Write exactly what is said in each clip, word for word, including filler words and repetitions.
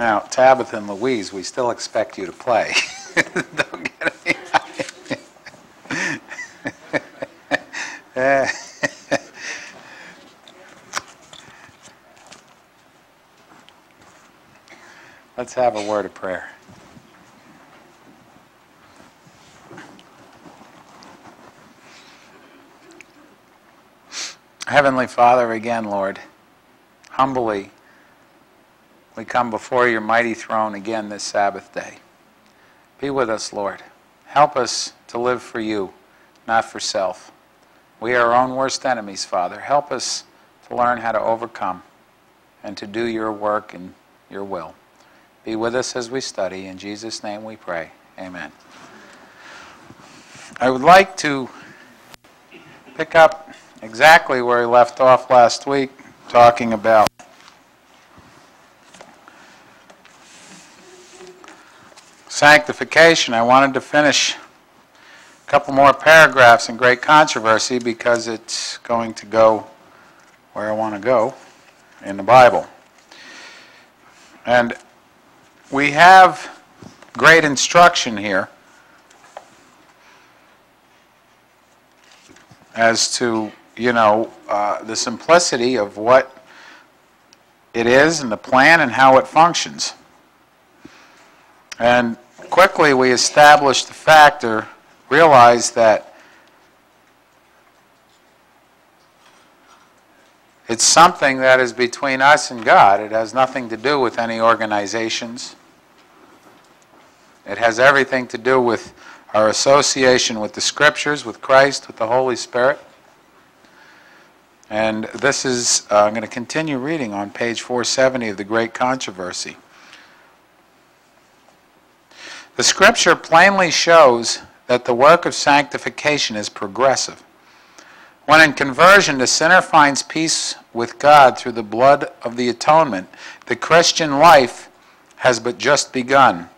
Now, Tabitha and Louise, we still expect you to play. Don't get any idea. Let's have a word of prayer. Heavenly Father, again, Lord, humbly we come before your mighty throne again this Sabbath day. Be with us, Lord. Help us to live for you, not for self. We are our own worst enemies, Father. Help us to learn how to overcome and to do your work and your will. Be with us as we study. In Jesus' name we pray. Amen. I would like to pick up exactly where we left off last week, talking about sanctification. I wanted to finish a couple more paragraphs in Great Controversy because it's going to go where I want to go in the Bible. And we have great instruction here as to you know, uh, the simplicity of what it is and the plan and how it functions. And quickly we established the fact or realized that it's something that is between us and God. It has nothing to do with any organizations. It has everything to do with our association with the Scriptures, with Christ, with the Holy Spirit. And this is, uh, I'm going to continue reading on page four seventy of the Great Controversy. The Scripture plainly shows that the work of sanctification is progressive. When in conversion the sinner finds peace with God through the blood of the atonement, the Christian life has but just begun.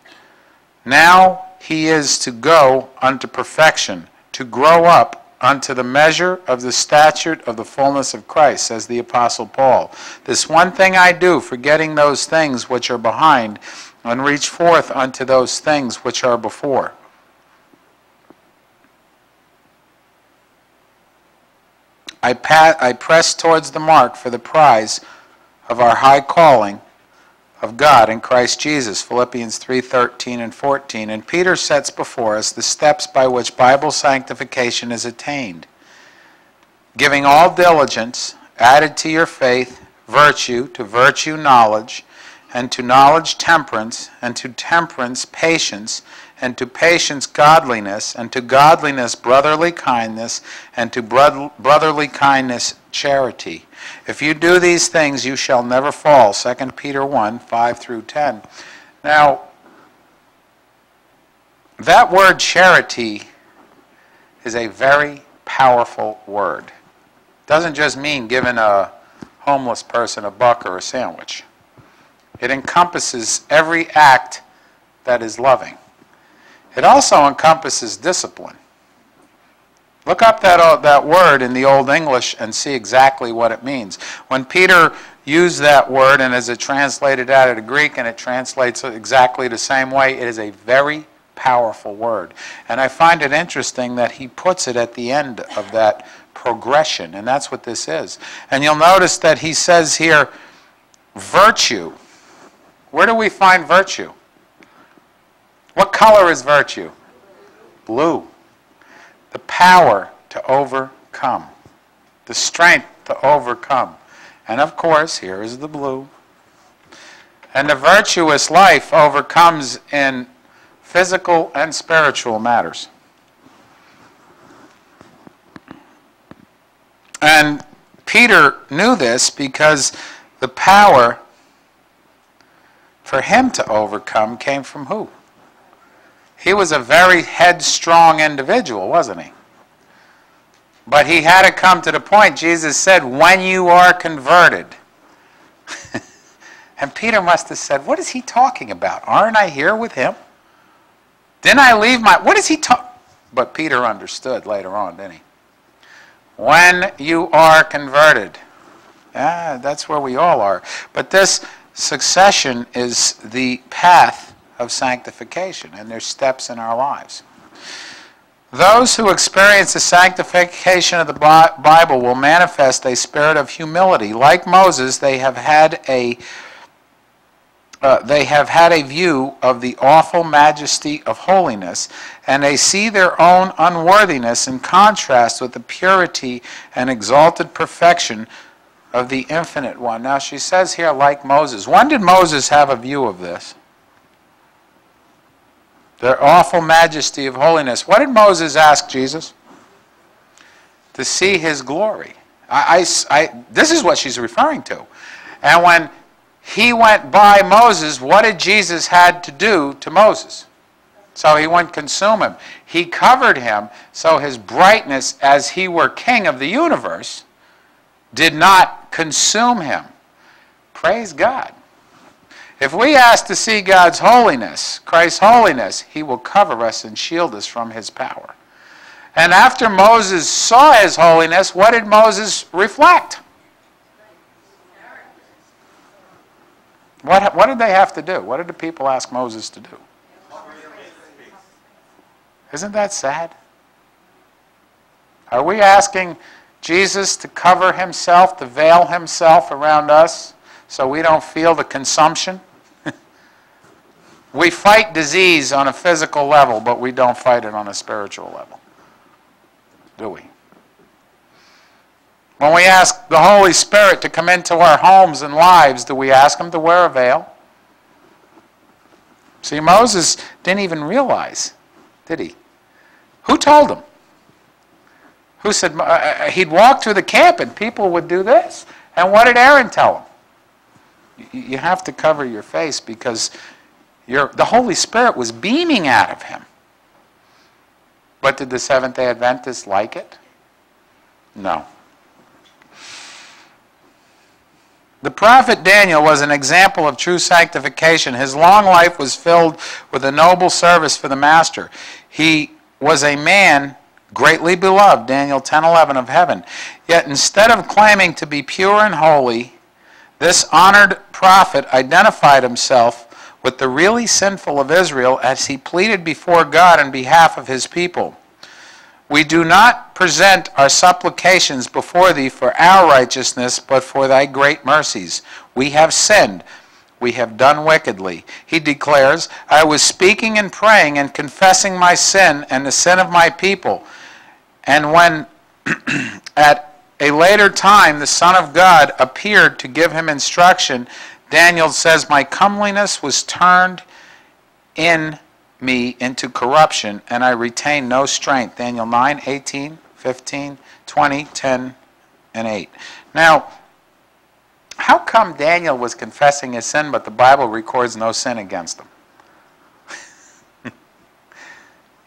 Now he is to go unto perfection, to grow up unto the measure of the stature of the fullness of Christ, says the Apostle Paul. This one thing I do, forgetting those things which are behind, and reach forth unto those things which are before. I, pa I press towards the mark for the prize of our high calling of God in Christ Jesus, Philippians three, thirteen and fourteen. And Peter sets before us the steps by which Bible sanctification is attained. Giving all diligence, added to your faith, virtue, to virtue knowledge, and to knowledge temperance, and to temperance patience, and to patience godliness, and to godliness brotherly kindness, and to brotherly kindness charity. If you do these things, you shall never fall. Second Peter one, five through ten. Now, that word charity is a very powerful word. It doesn't just mean giving a homeless person a buck or a sandwich. It encompasses every act that is loving. It also encompasses discipline. Look up that, uh, that word in the Old English and see exactly what it means. When Peter used that word, and as it translated out of the Greek, and it translates exactly the same way, it is a very powerful word. And I find it interesting that he puts it at the end of that progression, and that's what this is. And you'll notice that he says here, virtue. Where do we find virtue? What color is virtue? Blue. The power to overcome. The strength to overcome. And of course, here is the blue. And the virtuous life overcomes in physical and spiritual matters. And Peter knew this because the power for him to overcome came from who? He was a very headstrong individual, wasn't he? But he had to come to the point. Jesus said, when you are converted. And Peter must have said, what is he talking about? Aren't I here with him? Didn't I leave my... What is he talking... But Peter understood later on, didn't he? When you are converted. Ah, that's where we all are. But this Succession is the path of sanctification, and there's steps in our lives. Those who experience the sanctification of the Bible will manifest a spirit of humility. Like Moses, they have had a Uh, they have had a view of the awful majesty of holiness, and they see their own unworthiness in contrast with the purity and exalted perfection of the Infinite One. Now she says here, like Moses. When did Moses have a view of this? Their awful majesty of holiness. What did Moses ask Jesus? To see his glory. I, I, I, this is what she's referring to. And when he went by Moses, what did Jesus had to do to Moses? So he wouldn't consume him. He covered him, so his brightness as he were king of the universe did not consume him. Praise God. If we ask to see God's holiness, Christ's holiness, he will cover us and shield us from his power. And after Moses saw his holiness, what did Moses reflect? What, what did they have to do? What did the people ask Moses to do? Isn't that sad? Are we asking Jesus to cover himself, to veil himself around us so we don't feel the consumption? We fight disease on a physical level, but we don't fight it on a spiritual level, do we? When we ask the Holy Spirit to come into our homes and lives, do we ask him to wear a veil? See, Moses didn't even realize, did he? Who told him? Who said uh, he'd walk through the camp and people would do this? And what did Aaron tell him? You have to cover your face because you're, the Holy Spirit was beaming out of him. But did the Seventh-day Adventists like it? No. The prophet Daniel was an example of true sanctification. His long life was filled with a noble service for the Master. He was a man greatly beloved, Daniel ten eleven, of heaven. Yet instead of claiming to be pure and holy, this honored prophet identified himself with the really sinful of Israel as he pleaded before God on behalf of his people. We do not present our supplications before thee for our righteousness, but for thy great mercies. We have sinned. We have done wickedly. He declares, I was speaking and praying and confessing my sin and the sin of my people. And when at a later time the Son of God appeared to give him instruction, Daniel says, my comeliness was turned in me into corruption, and I retain no strength. Daniel nine, eighteen, fifteen, twenty, ten, and eight. Now, how come Daniel was confessing his sin, but the Bible records no sin against him?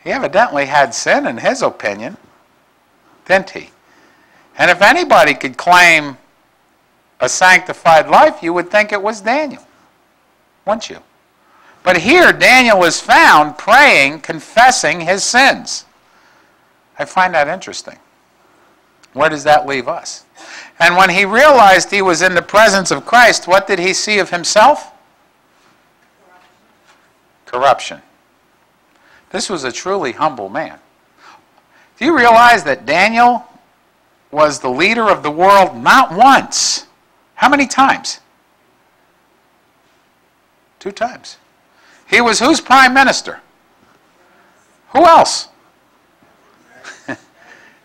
He evidently had sin in his opinion, didn't he? And if anybody could claim a sanctified life, you would think it was Daniel, wouldn't you? But here, Daniel is found praying, confessing his sins. I find that interesting. Where does that leave us? And when he realized he was in the presence of Christ, what did he see of himself? Corruption. Corruption. This was a truly humble man. Do you realize that Daniel was the leader of the world not once? How many times? Two times. He was whose prime minister? Who else?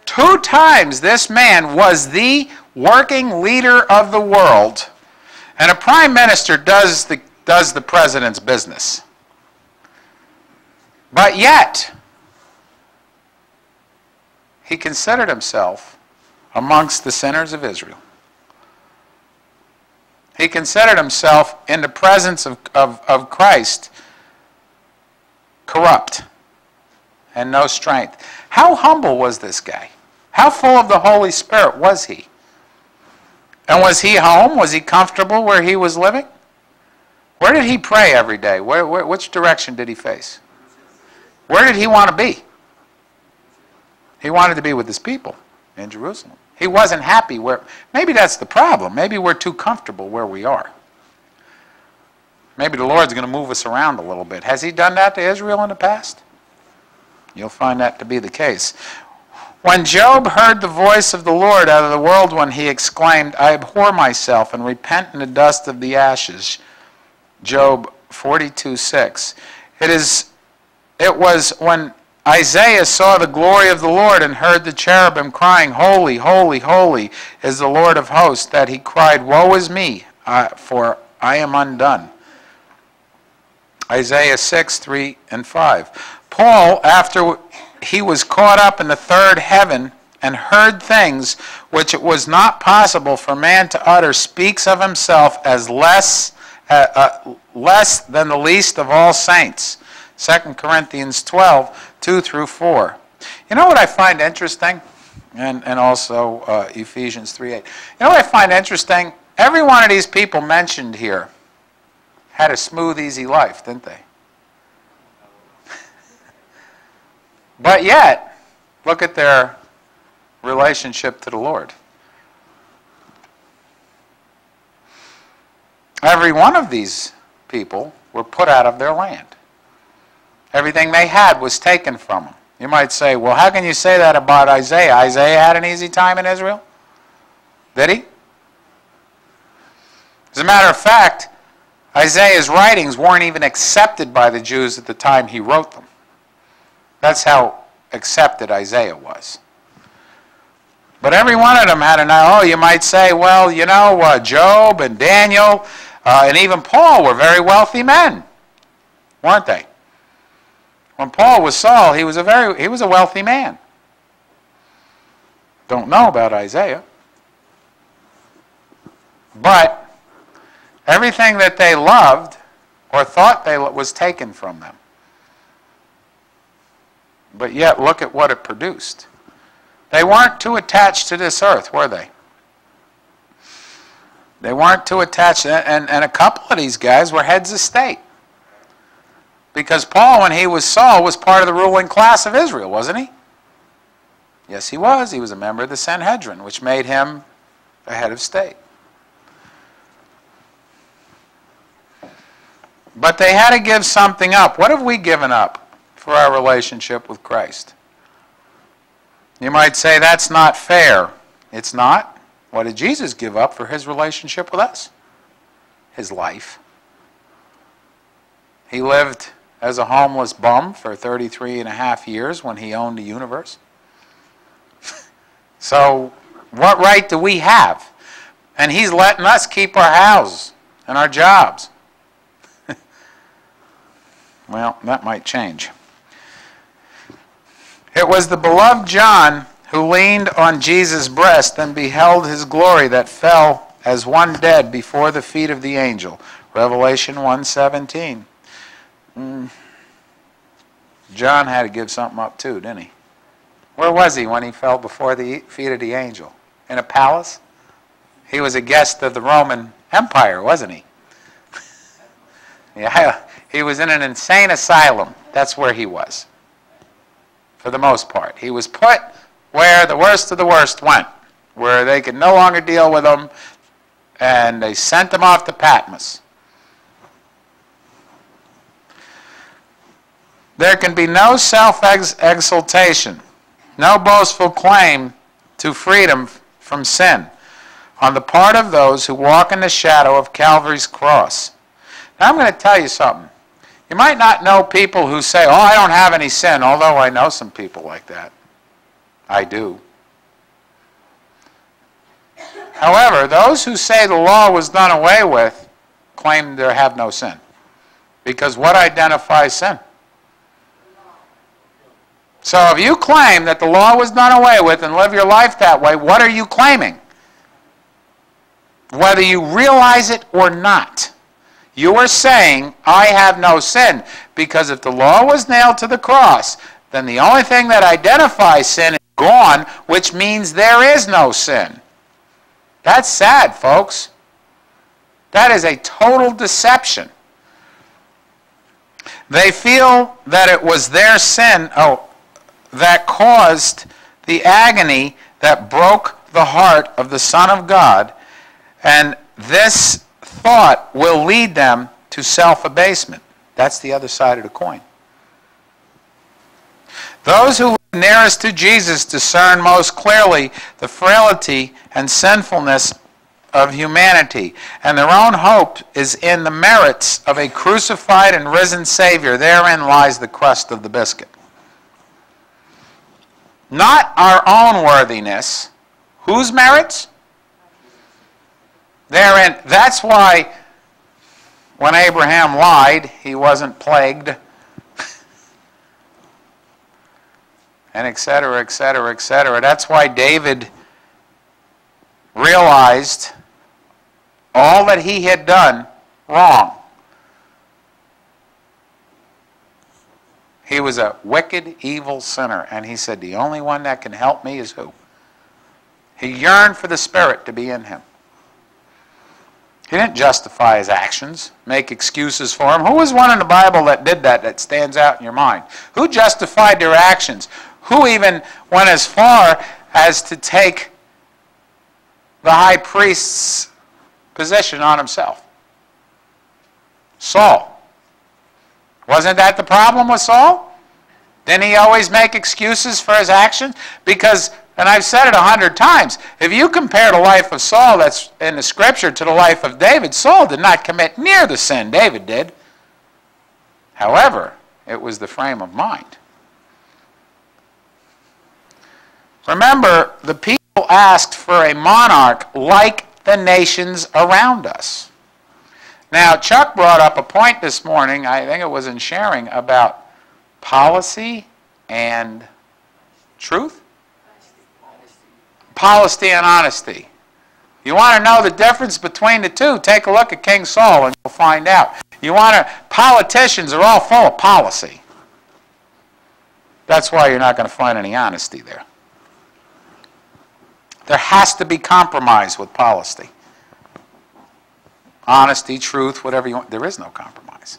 Two times this man was the working leader of the world. And a prime minister does the, does the president's business. But yet, he considered himself amongst the sinners of Israel. He considered himself in the presence of, of, of Christ corrupt and no strength. How humble was this guy? How full of the Holy Spirit was he? And was he home? Was he comfortable where he was living? Where did he pray every day? Where, where, which direction did he face? Where did he want to be? He wanted to be with his people in Jerusalem. He wasn't happy where... Maybe that's the problem. Maybe we're too comfortable where we are. Maybe the Lord's going to move us around a little bit. Has he done that to Israel in the past? You'll find that to be the case. When Job heard the voice of the Lord out of the whirlwind, he exclaimed, I abhor myself and repent in the dust of the ashes. Job forty-two six. It is, it was when Isaiah saw the glory of the Lord and heard the cherubim crying, Holy, holy, holy is the Lord of hosts, that he cried, Woe is me, uh, for I am undone. Isaiah six, three and five. Paul, after he was caught up in the third heaven and heard things which it was not possible for man to utter, speaks of himself as less, uh, uh, less than the least of all saints. Second Corinthians twelve, two through four. You know what I find interesting? And, and also uh, Ephesians three eight. You know what I find interesting? Every one of these people mentioned here had a smooth, easy life, didn't they? But yet, look at their relationship to the Lord. Every one of these people were put out of their land. Everything they had was taken from them. You might say, well, how can you say that about Isaiah? Isaiah had an easy time in Israel? Did he? As a matter of fact, Isaiah's writings weren't even accepted by the Jews at the time he wrote them. That's how accepted Isaiah was. But every one of them had an, oh, you might say, well, you know, uh, Job and Daniel uh, and even Paul were very wealthy men, weren't they? When Paul was Saul, he was a very, he was a wealthy man. Don't know about Isaiah. But everything that they loved or thought they lo- was taken from them. But yet, look at what it produced. They weren't too attached to this earth, were they? They weren't too attached. And, and a couple of these guys were heads of state. Because Paul, when he was Saul, was part of the ruling class of Israel, wasn't he? Yes, he was. He was a member of the Sanhedrin, which made him a head of state. But they had to give something up. What have we given up for our relationship with Christ? You might say, that's not fair. It's not. What did Jesus give up for his relationship with us? His life. He lived as a homeless bum for thirty-three and a half years when he owned the universe. So what right do we have? And he's letting us keep our houses and our jobs. Well, that might change. It was the beloved John who leaned on Jesus' breast and beheld his glory that fell as one dead before the feet of the angel. Revelation one seventeen. Mm. John had to give something up too, didn't he? Where was he when he fell before the feet of the angel? In a palace? He was a guest of the Roman Empire, wasn't he? Yeah, he was in an insane asylum. That's where he was. For the most part. He was put where the worst of the worst went, where they could no longer deal with him, and they sent him off to Patmos. There can be no self-exaltation, no boastful claim to freedom from sin on the part of those who walk in the shadow of Calvary's cross. Now I'm going to tell you something. You might not know people who say, oh, I don't have any sin, although I know some people like that. I do. However, those who say the law was done away with claim they have no sin. Because what identifies sin? So if you claim that the law was done away with and live your life that way, what are you claiming? Whether you realize it or not. You are saying, I have no sin, because if the law was nailed to the cross, then the only thing that identifies sin is gone, which means there is no sin. That's sad, folks. That is a total deception. They feel that it was their sin oh, that caused the agony that broke the heart of the Son of God, and this thought will lead them to self-abasement. That's the other side of the coin. Those who were nearest to Jesus discern most clearly the frailty and sinfulness of humanity, and their own hope is in the merits of a crucified and risen Savior. Therein lies the crust of the biscuit. Not our own worthiness. Whose merits? Therein. That's why when Abraham lied, he wasn't plagued, and et cetera, et cetera, et cetera. That's why David realized all that he had done wrong. He was a wicked, evil sinner, and he said, the only one that can help me is who? He yearned for the Spirit to be in him. He didn't justify his actions, make excuses for him. Who was one in the Bible that did that, that stands out in your mind? Who justified their actions? Who even went as far as to take the high priest's position on himself? Saul. Wasn't that the problem with Saul? Didn't he always make excuses for his actions? Because, and I've said it a hundred times, if you compare the life of Saul that's in the Scripture to the life of David, Saul did not commit near the sin David did. However, it was the frame of mind. Remember, the people asked for a monarch like the nations around us. Now, Chuck brought up a point this morning, I think it was in sharing, about policy and truth? Policy and honesty. You want to know the difference between the two? Take a look at King Saul and you'll find out. You want to, politicians are all full of policy. That's why you're not going to find any honesty there. There has to be compromise with policy. Honesty, truth, whatever you want. There is no compromise.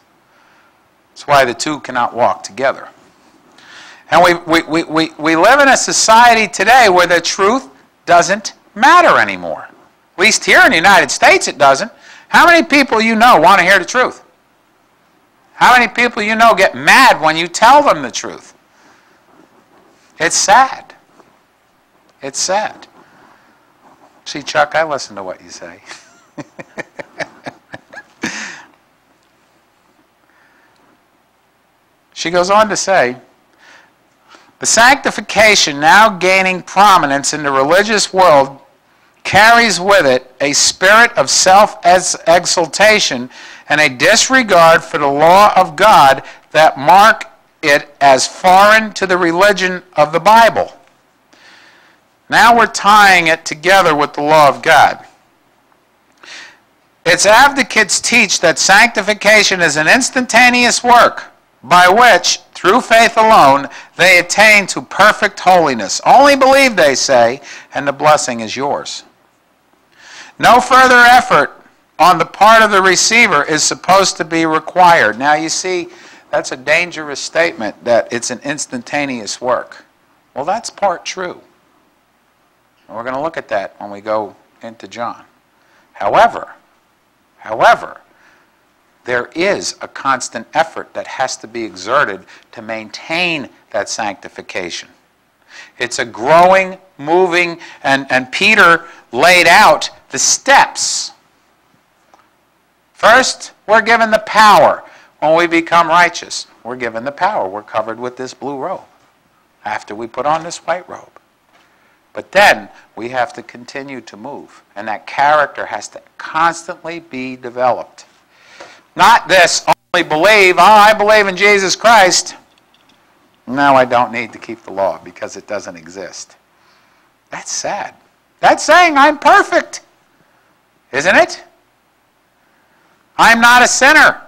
That's why the two cannot walk together. And we, we, we, we, we live in a society today where the truth doesn't matter anymore. At least here in the United States it doesn't. How many people you know want to hear the truth? How many people you know get mad when you tell them the truth? It's sad. It's sad. See, Chuck, I listen to what you say. She goes on to say, the sanctification now gaining prominence in the religious world carries with it a spirit of self-exaltation and a disregard for the law of God that mark it as foreign to the religion of the Bible. Now we're tying it together with the law of God. Its advocates teach that sanctification is an instantaneous work, by which, through faith alone, they attain to perfect holiness. Only believe, they say, and the blessing is yours. No further effort on the part of the receiver is supposed to be required. Now you see, that's a dangerous statement that it's an instantaneous work. Well, that's part true. And we're going to look at that when we go into John. However, however, there is a constant effort that has to be exerted to maintain that sanctification. It's a growing, moving, and, and Peter laid out the steps. First, we're given the power. When we become righteous, we're given the power. We're covered with this blue robe after we put on this white robe. But then we have to continue to move, and that character has to constantly be developed. Not this, only believe, oh, I believe in Jesus Christ. No, I don't need to keep the law because it doesn't exist. That's sad. That's saying I'm perfect, isn't it? I'm not a sinner.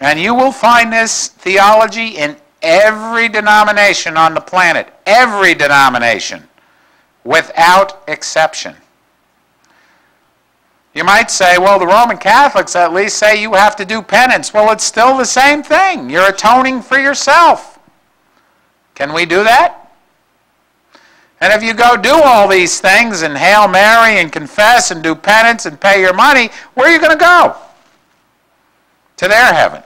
And you will find this theology in every denomination on the planet. Every denomination, without exception. You might say, well, the Roman Catholics at least say you have to do penance. Well, it's still the same thing. You're atoning for yourself. Can we do that? And if you go do all these things and Hail Mary and confess and do penance and pay your money, where are you going to go? to their heaven.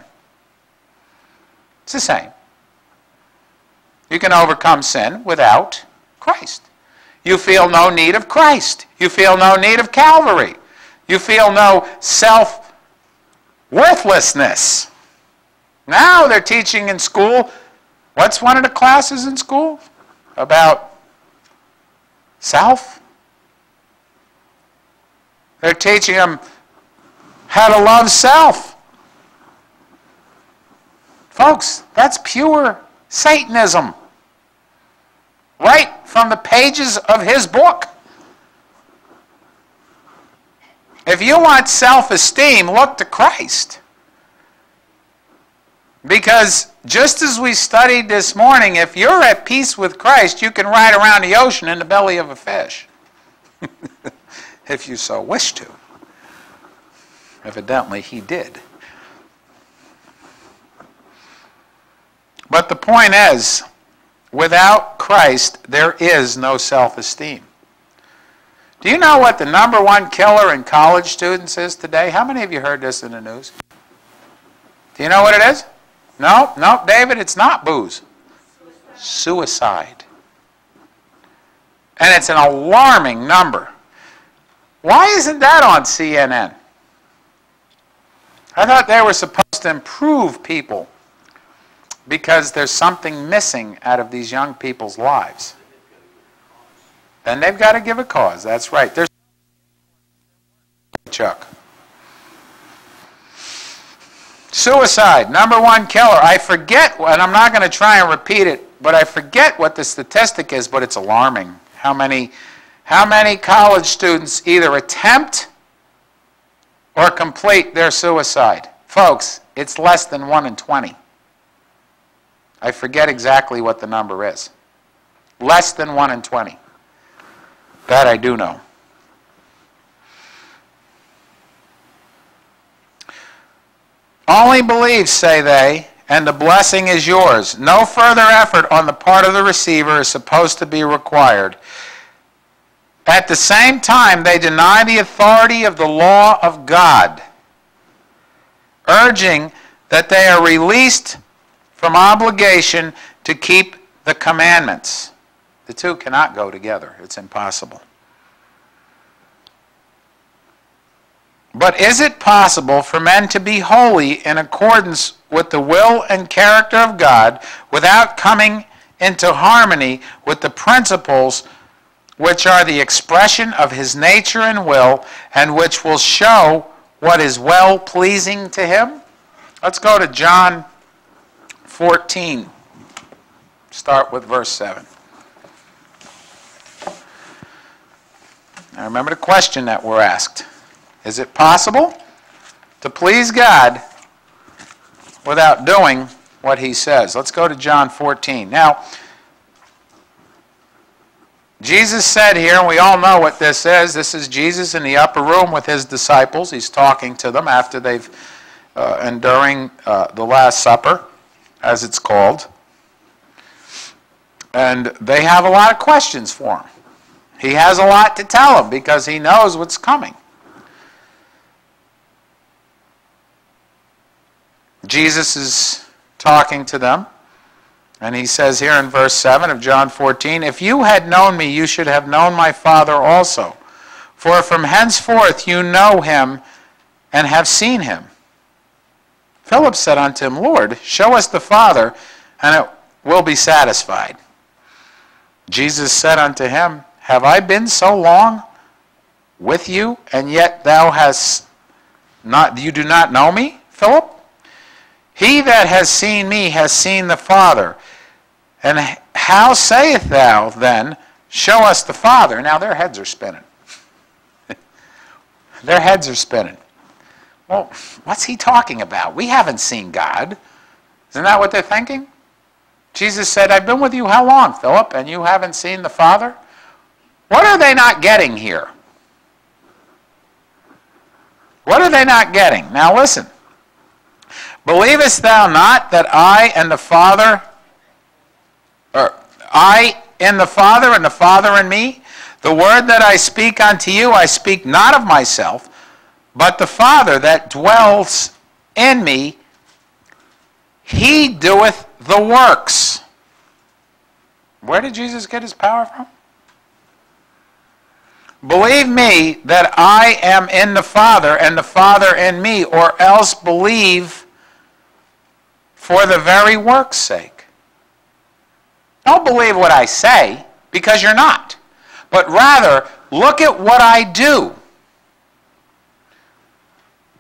It's the same. You can overcome sin without Christ. You feel no need of Christ. You feel no need of Calvary. You feel no self-worthlessness. Now they're teaching in school, what's one of the classes in school? About self? They're teaching them how to love self. Folks, that's pure Satanism. Right from the pages of his book. If you want self-esteem, look to Christ. Because just as we studied this morning, if you're at peace with Christ, you can ride around the ocean in the belly of a fish. If you so wish to. Evidently, he did. But the point is, without Christ, there is no self-esteem. Do you know what the number one killer in college students is today? How many of you heard this in the news? Do you know what it is? No, no, David, it's not booze. Suicide. Suicide. And it's an alarming number. Why isn't that on C N N? I thought they were supposed to improve people because there's something missing out of these young people's lives. Then they've got to give a cause. That's right. There's Chuck. Suicide, number one killer. I forget, and I'm not going to try and repeat it, but I forget what the statistic is, but it's alarming. How many, how many college students either attempt or complete their suicide? Folks, it's less than one in twenty. I forget exactly what the number is. Less than one in twenty. That I do know. Only believe, say they, and the blessing is yours. No further effort on the part of the receiver is supposed to be required. At the same time, they deny the authority of the law of God, urging that they are released from obligation to keep the commandments. The two cannot go together. It's impossible. But is it possible for men to be holy in accordance with the will and character of God without coming into harmony with the principles which are the expression of his nature and will, and which will show what is well-pleasing to him? Let's go to John fourteen. Start with verse seven. Now remember the question that we're asked. Is it possible to please God without doing what he says? Let's go to John fourteen. Now, Jesus said here, and we all know what this is, this is Jesus in the upper room with his disciples. He's talking to them after they've uh, enduring uh, the Last Supper, as it's called. And they have a lot of questions for him. He has a lot to tell them because he knows what's coming. Jesus is talking to them, and he says here in verse seven of John fourteen, "If you had known me, you should have known my Father also. For from henceforth you know him and have seen him." Philip said unto him, "Lord, show us the Father, and it will be satisfied." Jesus said unto him, "Have I been so long with you, and yet thou hast not, you do not know me, Philip? He that has seen me has seen the Father. And how sayest thou then, show us the Father?" Now their heads are spinning. Their heads are spinning. Well, what's he talking about? We haven't seen God. Isn't that what they're thinking? Jesus said, "I've been with you how long, Philip, and you haven't seen the Father?" What are they not getting here? What are they not getting? Now listen. "Believest thou not that I and the Father, or I in the Father and the Father in me? The word that I speak unto you, I speak not of myself, but the Father that dwells in me, he doeth the works. Where did Jesus get his power from? Believe me that I am in the Father and the Father in me, or else believe for the very work's sake. Don't believe what I say, because you're not. But rather, look at what I do.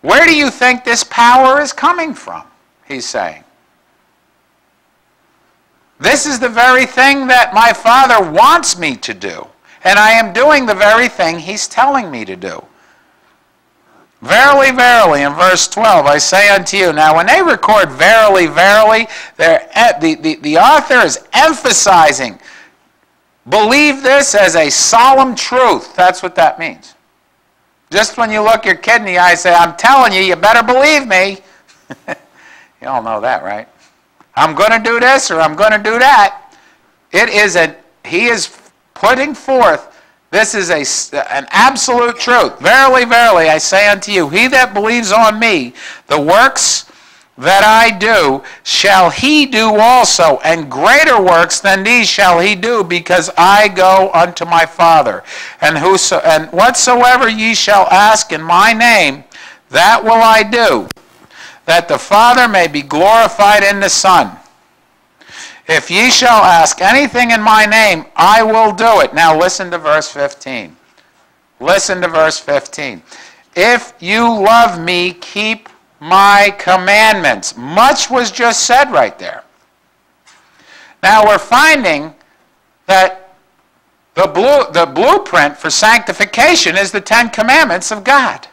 Where do you think this power is coming from? He's saying. This is the very thing that my Father wants me to do. And I am doing the very thing he's telling me to do. Verily, verily, in verse twelve, I say unto you. Now, when they record verily, verily, the, the, the author is emphasizing, believe this as a solemn truth. That's what that means. Just when you look your kid in the eye and say, I'm telling you, you better believe me. You all know that, right? I'm going to do this or I'm going to do that. It is a, he is putting forth, this is a, an absolute truth. Verily, verily, I say unto you, he that believes on me, the works that I do, shall he do also, and greater works than these shall he do, because I go unto my Father. And whoso, and whatsoever ye shall ask in my name, that will I do, that the Father may be glorified in the Son. If ye shall ask anything in my name, I will do it. Now listen to verse fifteen. Listen to verse fifteen. If you love me, keep my commandments. Much was just said right there. Now we're finding that the, blue, the blueprint for sanctification is the Ten Commandments of God.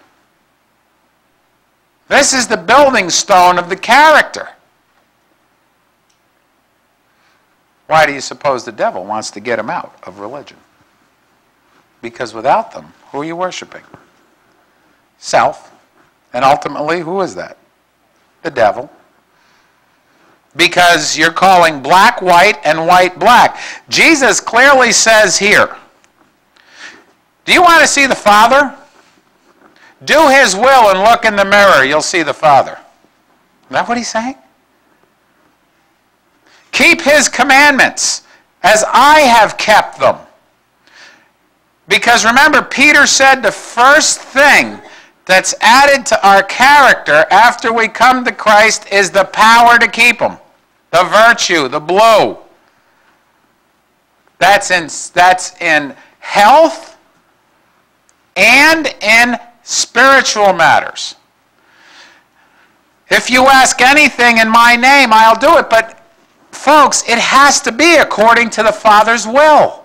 This is the building stone of the character. Why do you suppose the devil wants to get them out of religion? Because without them, who are you worshiping? Self. And ultimately, who is that? The devil. Because you're calling black white and white black. Jesus clearly says here, do you want to see the Father? Do his will and look in the mirror, you'll see the Father. Is that what he's saying? Keep his commandments as I have kept them. Because remember, Peter said the first thing that's added to our character after we come to Christ is the power to keep them. The virtue, the blow. That's in, that's in health and in spiritual matters. If you ask anything in my name, I'll do it. But folks, it has to be according to the Father's will.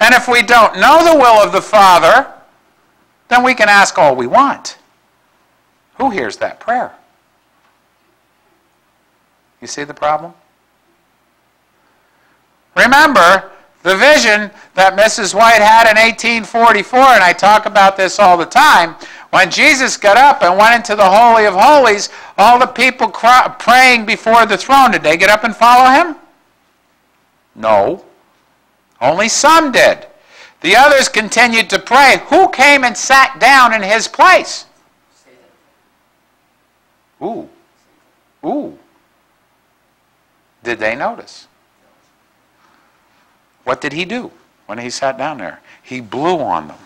And if we don't know the will of the Father, then we can ask all we want. Who hears that prayer? You see the problem? Remember the vision that Missus White had in eighteen forty-four, and I talk about this all the time. When Jesus got up and went into the Holy of Holies, all the people praying before the throne, did they get up and follow him? No. Only some did. The others continued to pray. Who came and sat down in his place? Ooh. Ooh. Did they notice? What did he do when he sat down there? He blew on them.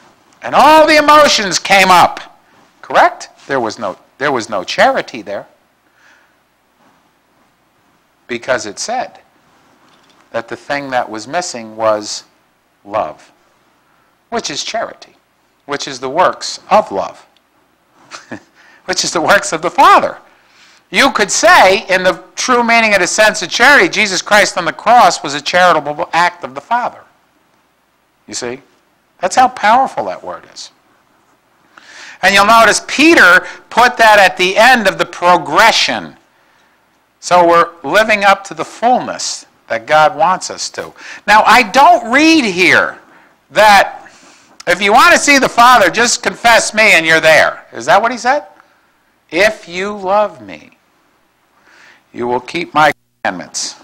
And all the emotions came up. Correct? There was no, there was no charity there. Because it said that the thing that was missing was love, which is charity, which is the works of love, which is the works of the Father. You could say, in the true meaning of the sense of charity, Jesus Christ on the cross was a charitable act of the Father. You see? That's how powerful that word is. And you'll notice Peter put that at the end of the progression. So we're living up to the fullness that God wants us to. Now, I don't read here that if you want to see the Father, just confess me and you're there. Is that what he said? If you love me, you will keep my commandments.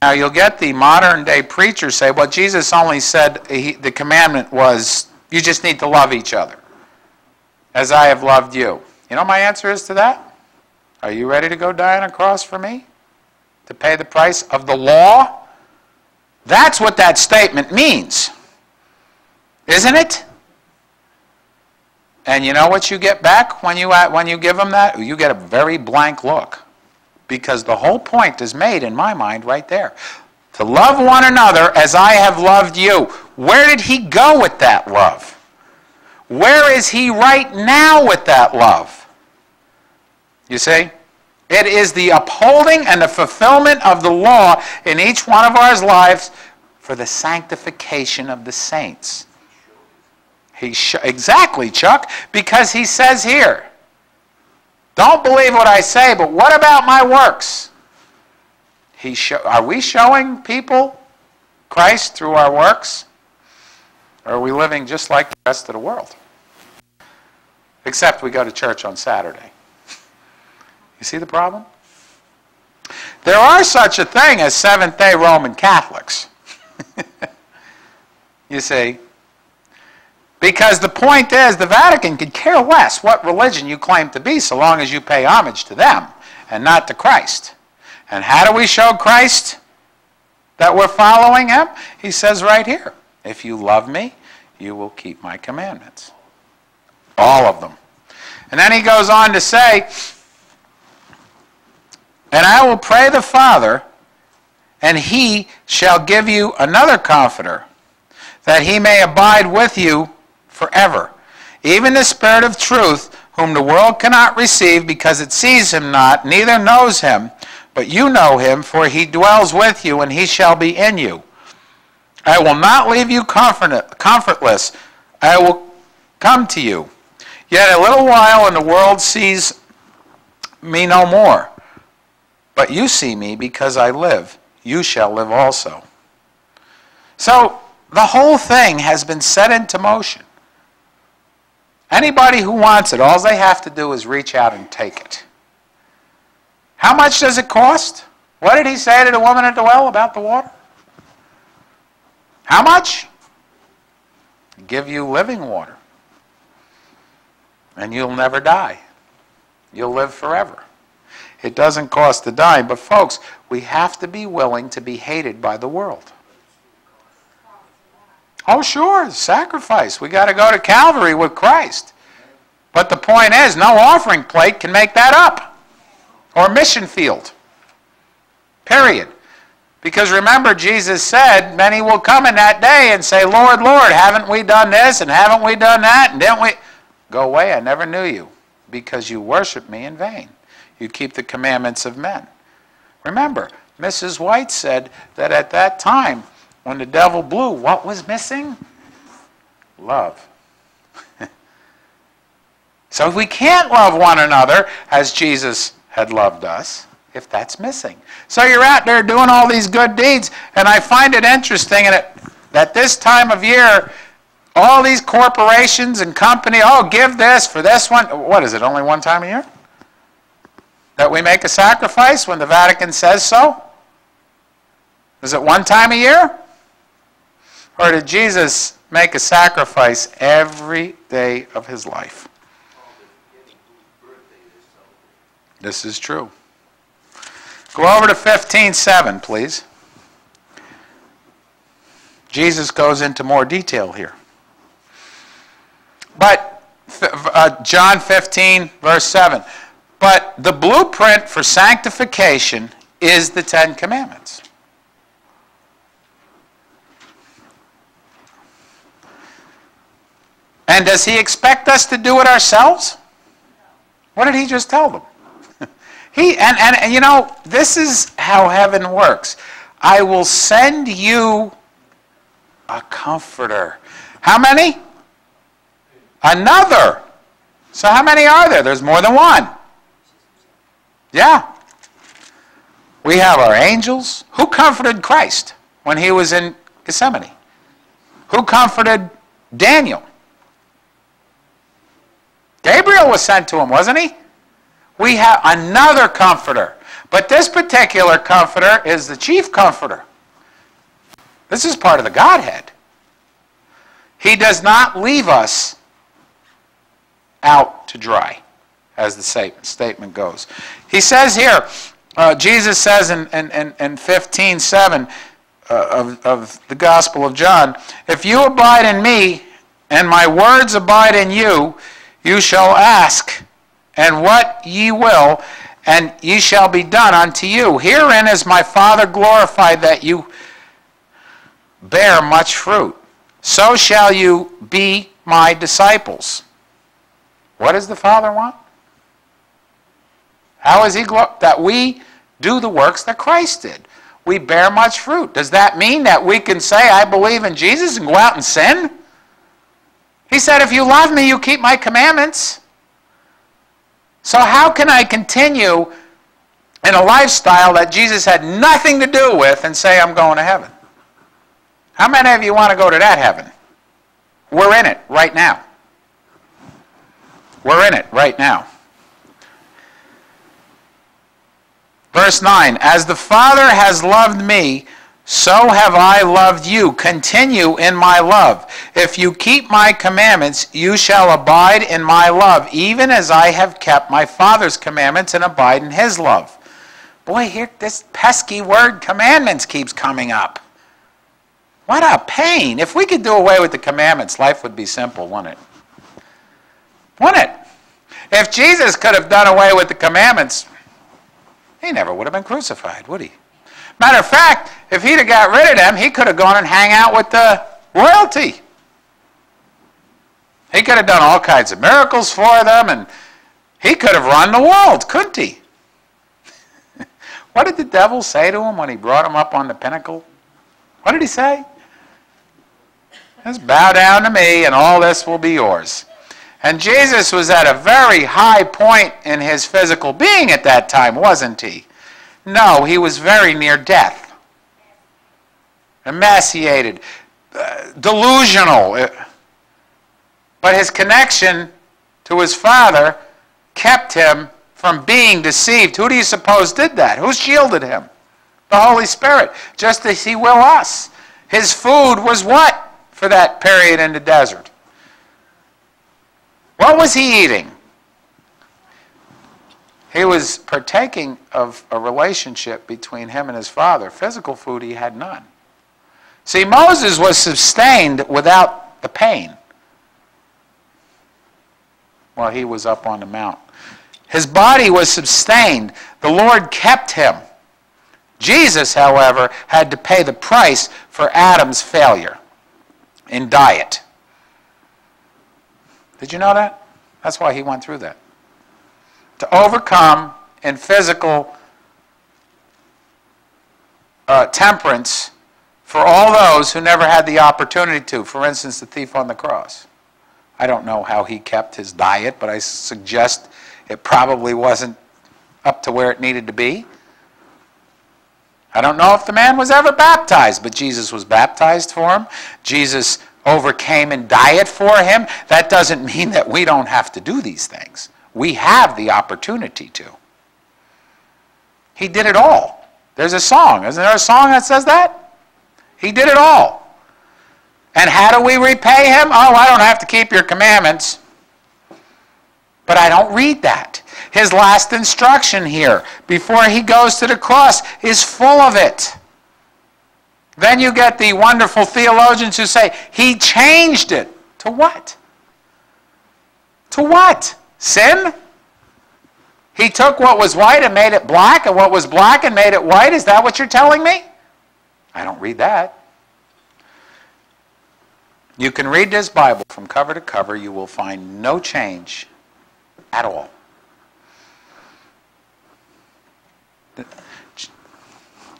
Now you'll get the modern day preachers say, well, Jesus only said he, the commandment was, you just need to love each other as I have loved you. You know what my answer is to that? Are you ready to go die on a cross for me? To pay the price of the law? That's what that statement means, isn't it? And you know what you get back when you, when you give them that? You get a very blank look. Because the whole point is made, in my mind, right there. To love one another as I have loved you. Where did he go with that love? Where is he right now with that love? You see? It is the upholding and the fulfillment of the law in each one of our lives for the sanctification of the saints. He sh- exactly, Chuck, because he says here, don't believe what I say, but what about my works? He sh- are we showing people Christ through our works? Or are we living just like the rest of the world? Except we go to church on Saturday. You see the problem? There are such a thing as Seventh-day Roman Catholics. You see? Because the point is, the Vatican could care less what religion you claim to be so long as you pay homage to them and not to Christ. And how do we show Christ that we're following him? He says right here, if you love me, you will keep my commandments. All of them. And then he goes on to say, and I will pray the Father, and he shall give you another comforter, that he may abide with you forever. Even the Spirit of truth, whom the world cannot receive, because it sees him not, neither knows him, but you know him, for he dwells with you, and he shall be in you. I will not leave you comfortless. I will come to you. Yet a little while, and the world sees me no more. But you see me, because I live. You shall live also. So the whole thing has been set into motion. Anybody who wants it, all they have to do is reach out and take it. How much does it cost? What did he say to the woman at the well about the water? How much? Give you living water. And you'll never die. You'll live forever. It doesn't cost a dime. But folks, we have to be willing to be hated by the world. Oh sure, sacrifice. We got to go to Calvary with Christ. But the point is, no offering plate can make that up. Or mission field. Period. Because remember, Jesus said, many will come in that day and say, Lord, Lord, haven't we done this and haven't we done that? And didn't we? Go away, I never knew you, because you worship me in vain. You keep the commandments of men. Remember, Missus White said that at that time, when the devil blew, what was missing? Love. So we can't love one another as Jesus had loved us, if that's missing. So you're out there doing all these good deeds, and I find it interesting that at this time of year, all these corporations and company, oh, give this for this one. What is it, only one time a year? That we make a sacrifice when the Vatican says so? Is it one time a year? Or did Jesus make a sacrifice every day of his life? This is true. Go over to fifteen seven, please. Jesus goes into more detail here. But, uh, John fifteen, verse seven. But the blueprint for sanctification is the Ten Commandments. And does he expect us to do it ourselves? What did he just tell them? He, and, and, and you know, this is how heaven works. I will send you a comforter. How many? Another. So how many are there? There's more than one. Yeah. We have our angels. Who comforted Christ when he was in Gethsemane? Who comforted Daniel? Gabriel was sent to him, wasn't he? We have another comforter. But this particular comforter is the chief comforter. This is part of the Godhead. He does not leave us out to dry. as the statement goes. He says here, uh, Jesus says in, in, in, in fifteen seven uh, of, of the Gospel of John, "If you abide in me, and my words abide in you, you shall ask, and what ye will, and ye shall be done unto you. Herein is my Father glorified, that you bear much fruit. So shall you be my disciples." What does the Father want? How is he glorified? That we do the works that Christ did. We bear much fruit. Does that mean that we can say, I believe in Jesus, and go out and sin? He said, if you love me, you keep my commandments. So how can I continue in a lifestyle that Jesus had nothing to do with and say I'm going to heaven? How many of you want to go to that heaven? We're in it right now. We're in it right now. Verse nine, "As the Father has loved me, so have I loved you. Continue in my love. If you keep my commandments, you shall abide in my love, even as I have kept my Father's commandments and abide in his love." Boy, here this pesky word commandments keeps coming up. What a pain. If we could do away with the commandments, life would be simple, wouldn't it? Wouldn't it? If Jesus could have done away with the commandments, he never would have been crucified, would he? Matter of fact, if he'd have got rid of them, he could have gone and hang out with the royalty. He could have done all kinds of miracles for them, and he could have run the world, couldn't he? What did the devil say to him when he brought him up on the pinnacle? What did he say? Just bow down to me, and all this will be yours. And Jesus was at a very high point in his physical being at that time, wasn't he? No, he was very near death. Emaciated, uh, delusional. But his connection to his Father kept him from being deceived. Who do you suppose did that? Who shielded him? The Holy Spirit, just as he will us. His food was what for that period in the desert? What was he eating? He was partaking of a relationship between him and his Father. Physical food, he had none. See, Moses was sustained without the pain while he was up on the mount. His body was sustained. The Lord kept him. Jesus, however, had to pay the price for Adam's failure in diet. Did you know that? That's why he went through that. To overcome in physical uh, temperance for all those who never had the opportunity to. For instance, the thief on the cross. I don't know how he kept his diet, but I suggest it probably wasn't up to where it needed to be. I don't know if the man was ever baptized, but Jesus was baptized for him. Jesus overcame in diet for him. That doesn't mean that we don't have to do these things. We have the opportunity to. He did it all. There's a song. Isn't there a song that says that? He did it all. And how do we repay him? Oh, I don't have to keep your commandments. But I don't read that. His last instruction here, before he goes to the cross, is full of it. Then you get the wonderful theologians who say, he changed it. To what? To what? Sin? He took what was white and made it black, and what was black and made it white? Is that what you're telling me? I don't read that. You can read this Bible from cover to cover. You will find no change at all.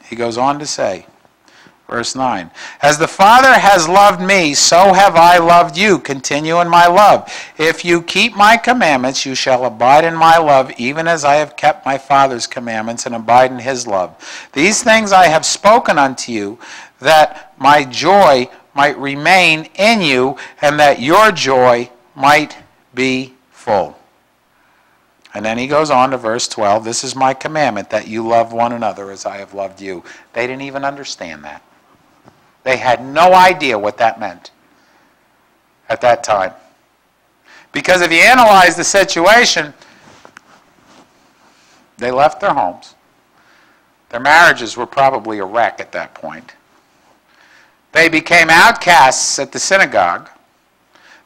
He goes on to say, verse nine, "As the Father has loved me, so have I loved you. Continue in my love. If you keep my commandments, you shall abide in my love, even as I have kept my Father's commandments and abide in his love. These things I have spoken unto you, that my joy might remain in you, and that your joy might be full." And then he goes on to verse twelve, "This is my commandment, that you love one another as I have loved you." They didn't even understand that. They had no idea what that meant at that time. Because if you analyze the situation, They left their homes. Their marriages were probably a wreck at that point. They became outcasts at the synagogue.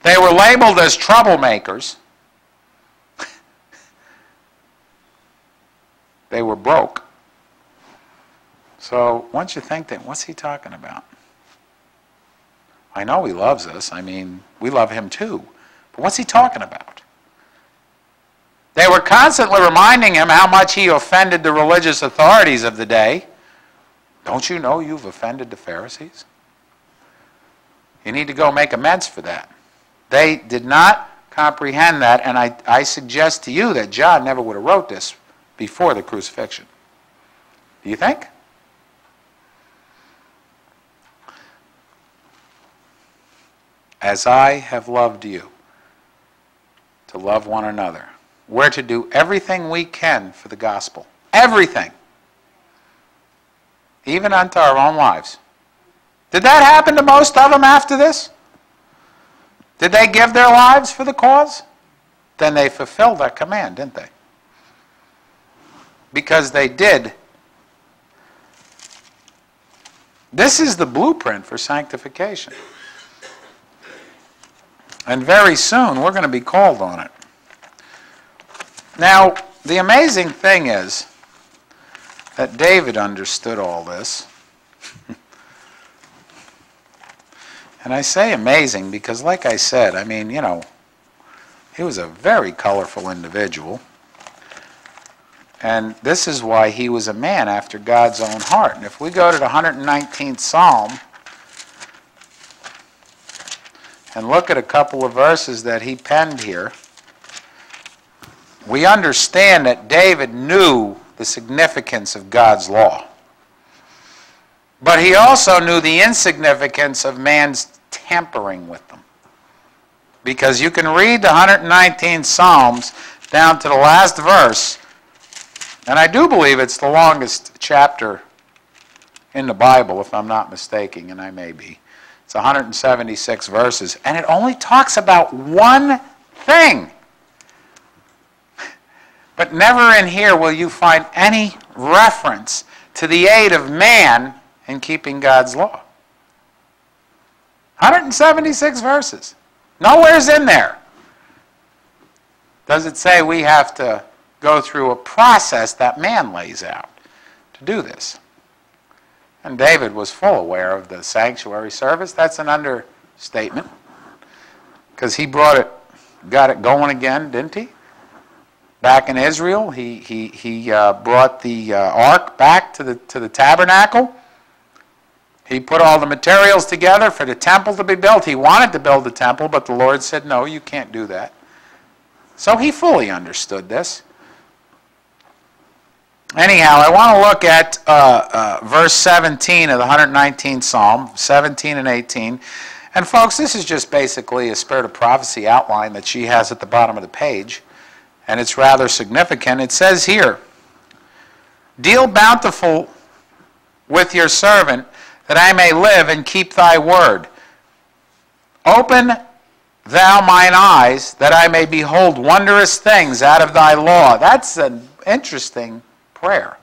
They were labeled as troublemakers. They were broke. So once you think that, what's he talking about? I know he loves us. I mean, we love him too. But what's he talking about? They were constantly reminding him how much he offended the religious authorities of the day. Don't you know you've offended the Pharisees? You need to go make amends for that. They did not comprehend that, and I, I suggest to you that John never would have wrote this before the crucifixion. Do you think? As I have loved you, to love one another. We're to do everything we can for the gospel. Everything. Even unto our own lives. Did that happen to most of them after this? Did they give their lives for the cause? Then they fulfilled that command, didn't they? Because they did. This is the blueprint for sanctification. And very soon we're going to be called on it. Now, the amazing thing is that David understood all this. And I say amazing because, like I said, I mean, you know, he was a very colorful individual. And this is why he was a man after God's own heart. And if we go to the one hundred nineteenth Psalm and look at a couple of verses that he penned here, we understand that David knew the significance of God's law. But he also knew the insignificance of man's tampering with them. Because you can read the one hundred nineteenth Psalms down to the last verse, and I do believe it's the longest chapter in the Bible, if I'm not mistaken, and I may be. It's one hundred seventy-six verses, and it only talks about one thing. But never in here will you find any reference to the aid of man in keeping God's law. one hundred seventy-six verses. Nowhere's in there does it say we have to go through a process that man lays out to do this. And David was full aware of the sanctuary service. That's an understatement, because he brought it, got it going again, didn't he? Back in Israel, he he he uh, brought the uh, ark back to the to the tabernacle. He put all the materials together for the temple to be built. He wanted to build the temple, but the Lord said, "No, you can't do that." So he fully understood this. Anyhow, I want to look at uh, uh, verse seventeen of the one hundred nineteenth Psalm, seventeen and eighteen. And folks, this is just basically a spirit of prophecy outline that she has at the bottom of the page. And it's rather significant. It says here, "Deal bountiful with your servant, that I may live and keep thy word. Open thou mine eyes, that I may behold wondrous things out of thy law." That's an interesting prayer.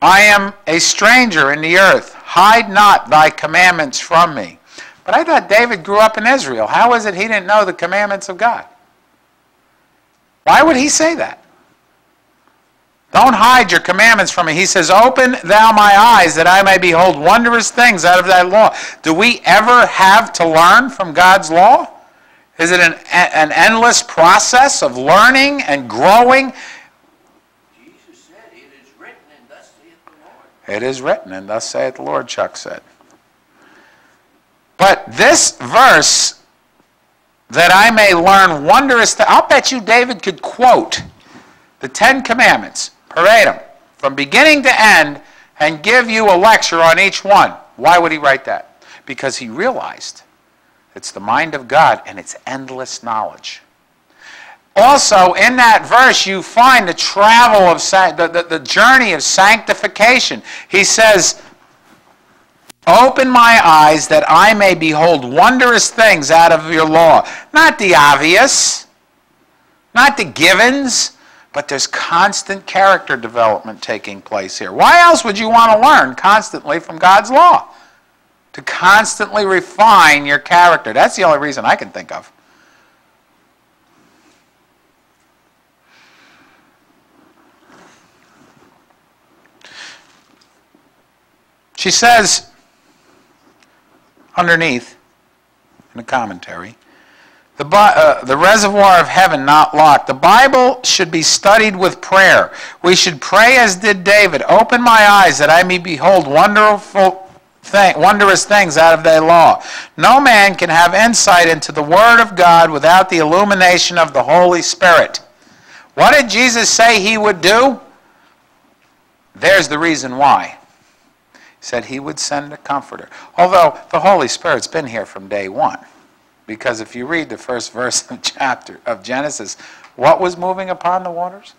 "I am a stranger in the earth. Hide not thy commandments from me." But I thought David grew up in Israel. How is it he didn't know the commandments of God? Why would he say that? Don't hide your commandments from me. He says, "Open thou my eyes, that I may behold wondrous things out of thy law." Do we ever have to learn from God's law? Is it an, an endless process of learning and growing? Jesus said, "It is written, and thus saith the Lord." It is written, and thus saith the Lord, Chuck said. But this verse, "that I may learn wondrous things," I'll bet you David could quote the Ten Commandments, parade them, from beginning to end, and give you a lecture on each one. Why would he write that? Because he realized it's the mind of God and it's endless knowledge. Also, in that verse, you find the travel of, the, the, the journey of sanctification. He says, "Open my eyes, that I may behold wondrous things out of your law." Not the obvious, not the givens, But there's constant character development taking place here. Why else would you want to learn constantly from God's law? To constantly refine your character. That's the only reason I can think of. She says underneath in the commentary, The, uh, the reservoir of heaven not locked. The Bible should be studied with prayer. We should pray as did David. Open my eyes that I may behold wonderful thing, wondrous things out of thy law. No man can have insight into the Word of God without the illumination of the Holy Spirit. What did Jesus say he would do? There's the reason why. He said he would send a comforter. Although the Holy Spirit's been here from day one. Because if you read the first verse of chapter of Genesis, what was moving upon the waters?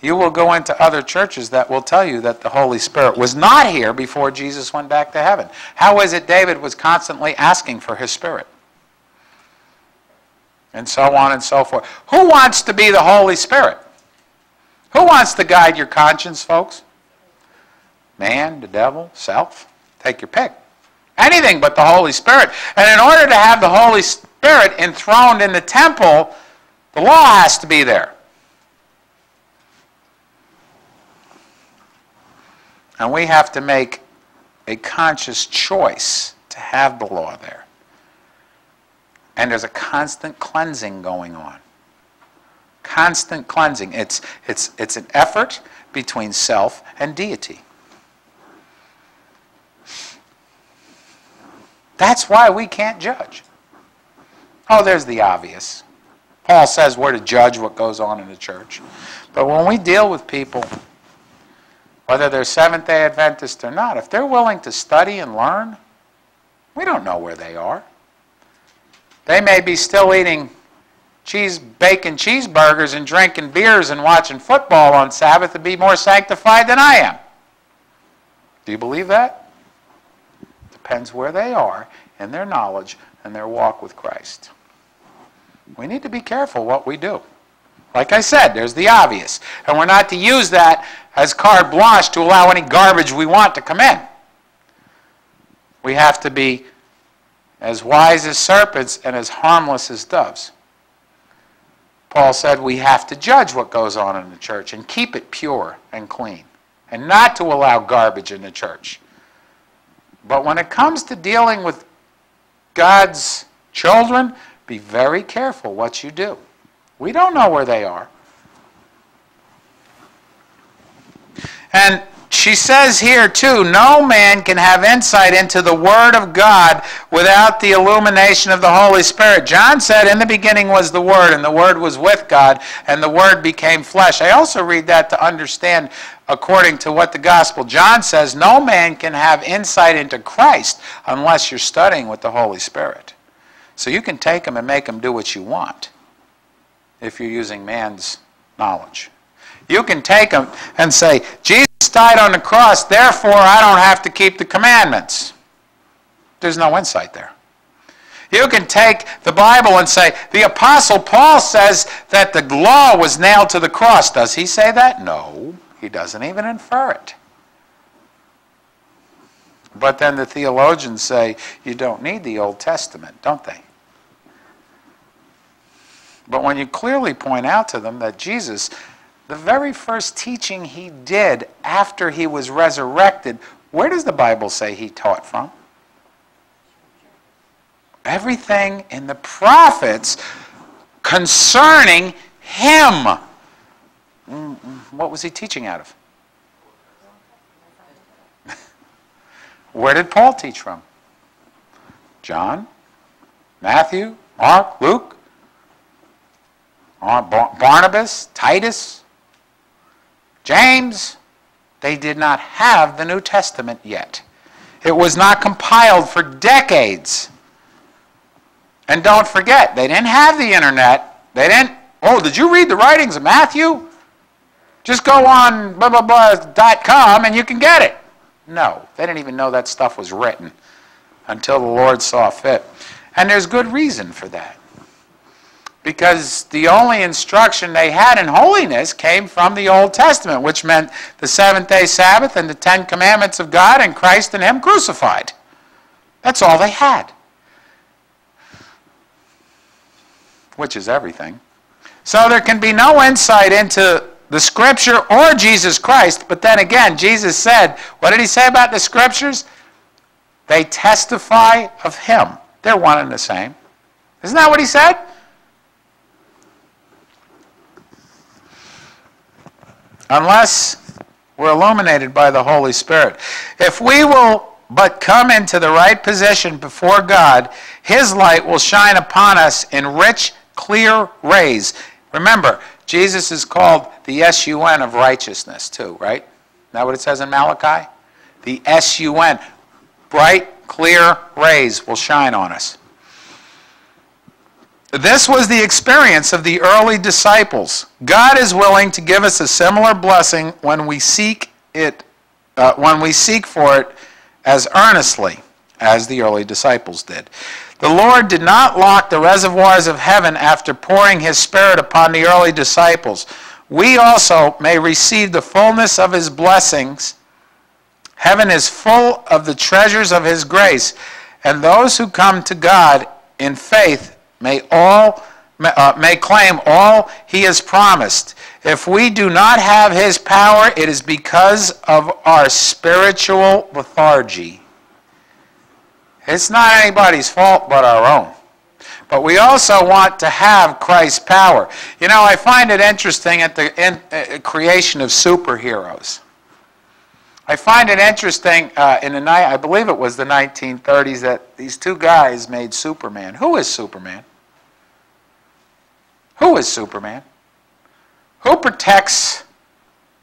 You will go into other churches that will tell you that the Holy Spirit was not here before Jesus went back to heaven. How is it David was constantly asking for his Spirit? And so on and so forth. Who wants to be the Holy Spirit? Who wants to guide your conscience, folks? Man, the devil, self? Take your pick. Anything but the Holy Spirit. And in order to have the Holy Spirit enthroned in the temple, the law has to be there. And we have to make a conscious choice to have the law there. And there's a constant cleansing going on. Constant cleansing. It's, it's, it's an effort between self and deity. That's why we can't judge. Oh, there's the obvious. Paul says we're to judge what goes on in the church. But when we deal with people, whether they're Seventh-day Adventists or not, if they're willing to study and learn, we don't know where they are. They may be still eating cheese, bacon cheeseburgers and drinking beers and watching football on Sabbath and be more sanctified than I am. Do you believe that? Depends where they are in their knowledge and their walk with Christ. We need to be careful what we do. Like I said, there's the obvious. And we're not to use that as carte blanche to allow any garbage we want to come in. We have to be as wise as serpents and as harmless as doves. Paul said we have to judge what goes on in the church and keep it pure and clean and not to allow garbage in the church. But when it comes to dealing with God's children, be very careful what you do. We don't know where they are. And she says here too, no man can have insight into the Word of God without the illumination of the Holy Spirit. John said, in the beginning was the Word, and the Word was with God, and the Word became flesh. I also read that to understand according to what the Gospel John says, no man can have insight into Christ unless you're studying with the Holy Spirit. So you can take them and make them do what you want if you're using man's knowledge. You can take them and say, Jesus died on the cross, therefore I don't have to keep the commandments. There's no insight there. You can take the Bible and say, the Apostle Paul says that the law was nailed to the cross. Does he say that? No, he doesn't even infer it. But then the theologians say, you don't need the Old Testament, don't they? But when you clearly point out to them that Jesus, the very first teaching he did after he was resurrected, where does the Bible say he taught from? Everything in the prophets concerning him. What was he teaching out of? Where did Paul teach from? John, Matthew, Mark, Luke, Barnabas, Titus, James. They did not have the New Testament yet. It was not compiled for decades. And don't forget, they didn't have the internet. They didn't, oh, did you read the writings of Matthew? Just go on blah, blah, blah, dot com and you can get it. No, they didn't even know that stuff was written until the Lord saw fit. And there's good reason for that. because the only instruction they had in holiness came from the Old Testament, which meant the seventh-day Sabbath and the Ten Commandments of God and Christ and Him crucified. That's all they had, which is everything. So there can be no insight into the Scripture or Jesus Christ, but then again, Jesus said, what did He say about the Scriptures? They testify of Him. They're one and the same. Isn't that what He said? Unless we're illuminated by the Holy Spirit. If we will but come into the right position before God, His light will shine upon us in rich, clear rays. Remember, Jesus is called the S U N of righteousness too, right? Isn't that what it says in Malachi? The S U N. Bright, clear rays will shine on us. This was the experience of the early disciples. God is willing to give us a similar blessing when we seek it, uh, when we seek for it as earnestly as the early disciples did. The Lord did not lock the reservoirs of heaven after pouring His Spirit upon the early disciples. We also may receive the fullness of His blessings. Heaven is full of the treasures of His grace, and those who come to God in faith may, all, uh, may claim all He has promised. If we do not have His power, it is because of our spiritual lethargy. It's not anybody's fault but our own. But we also want to have Christ's power. You know, I find it interesting at the in, uh, creation of superheroes. I find it interesting, uh, in the night, I believe it was the nineteen thirties, that these two guys made Superman. Who is Superman? Who is Superman? Who protects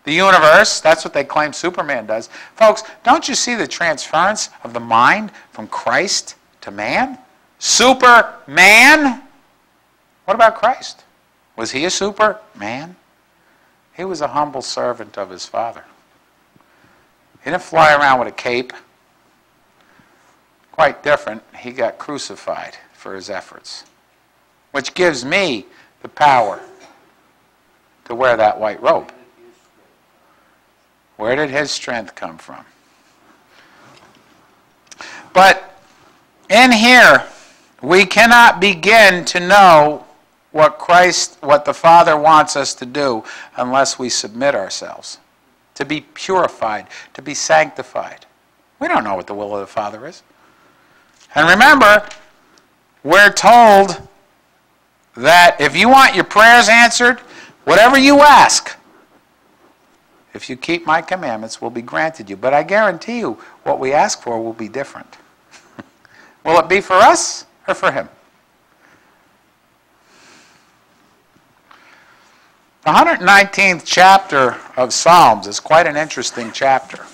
the universe? That's what they claim Superman does. Folks, don't you see the transference of the mind from Christ to man? Superman? What about Christ? Was He a superman? He was a humble servant of His Father. He didn't fly around with a cape. Quite different. He got crucified for His efforts, which gives me the power to wear that white robe. Where did His strength come from? But in here, we cannot begin to know what Christ, what the Father wants us to do unless we submit ourselves. To be purified, to be sanctified. We don't know what the will of the Father is. And remember, we're told that if you want your prayers answered, whatever you ask, if you keep My commandments, will be granted you. But I guarantee you, what we ask for will be different. Will it be for us or for Him? The one hundred nineteenth chapter of Psalms is quite an interesting chapter.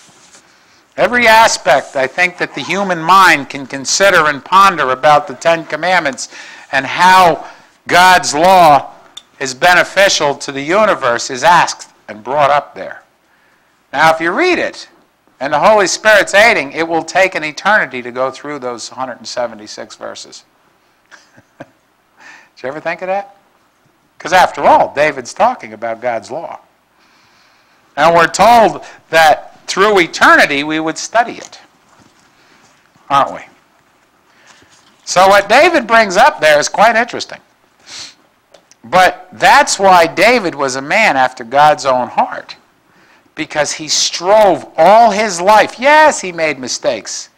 Every aspect, I think, that the human mind can consider and ponder about the Ten Commandments and how God's law is beneficial to the universe is asked and brought up there. Now, if you read it, and the Holy Spirit's aiding, it will take an eternity to go through those one hundred seventy-six verses. Did you ever think of that? Because after all, David's talking about God's law. And we're told that through eternity we would study it. Aren't we? So what David brings up there is quite interesting. But that's why David was a man after God's own heart. Because he strove all his life. Yes, he made mistakes.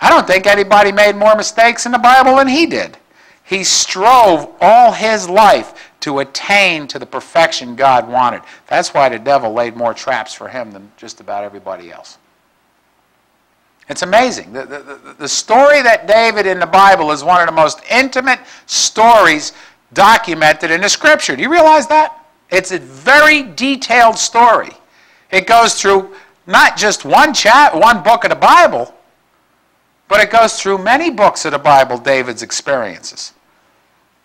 I don't think anybody made more mistakes in the Bible than he did. He strove all his life to attain to the perfection God wanted. That's why the devil laid more traps for him than just about everybody else. It's amazing. The, the, the story that David in the Bible is one of the most intimate stories documented in the Scripture. Do you realize that? It's a very detailed story. It goes through not just one chap, one book of the Bible, but it goes through many books of the Bible, David's experiences.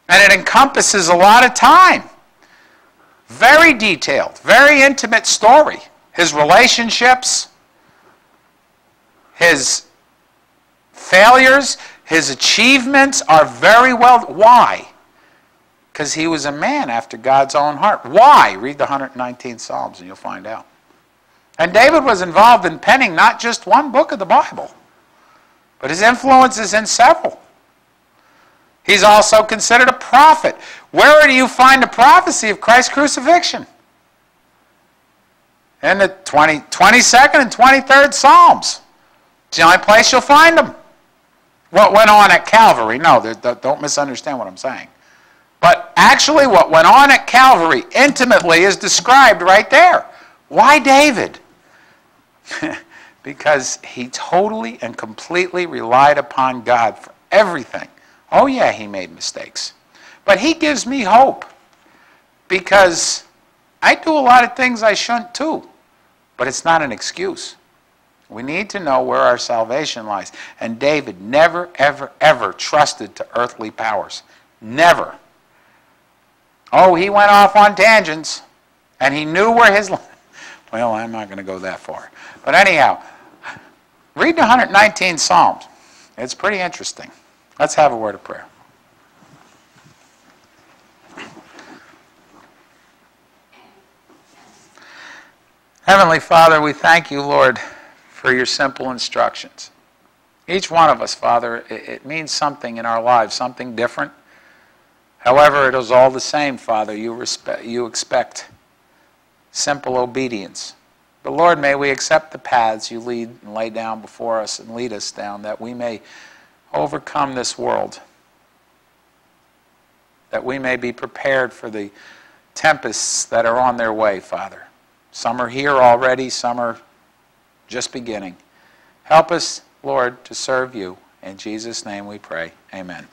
And it encompasses a lot of time. Very detailed, very intimate story. His relationships, his failures, his achievements are very well... Why? Because he was a man after God's own heart. Why? Read the one hundred nineteenth Psalms and you'll find out. And David was involved in penning not just one book of the Bible, but his influence is in several. He's also considered a prophet. Where do you find a prophecy of Christ's crucifixion? In the twenty-second and twenty-third Psalms. It's the only place you'll find them. What went on at Calvary? No, don't misunderstand what I'm saying. But actually what went on at Calvary intimately is described right there. Why David? Because he totally and completely relied upon God for everything. Oh yeah, he made mistakes. But he gives me hope because I do a lot of things I shouldn't do, but it's not an excuse. We need to know where our salvation lies. And David never, ever, ever trusted to earthly powers. Never. Oh, he went off on tangents, and he knew where his... Well, I'm not going to go that far. But anyhow, read the one hundred nineteenth Psalms. It's pretty interesting. Let's have a word of prayer. Heavenly Father, we thank you, Lord, for your simple instructions. Each one of us, Father, it means something in our lives, something different. However, it is all the same, Father. You respect, you expect simple obedience. But Lord, may we accept the paths you lead and lay down before us and lead us down, that we may overcome this world, that we may be prepared for the tempests that are on their way, Father. Some are here already, some are just beginning. Help us, Lord, to serve you. In Jesus' name we pray. Amen.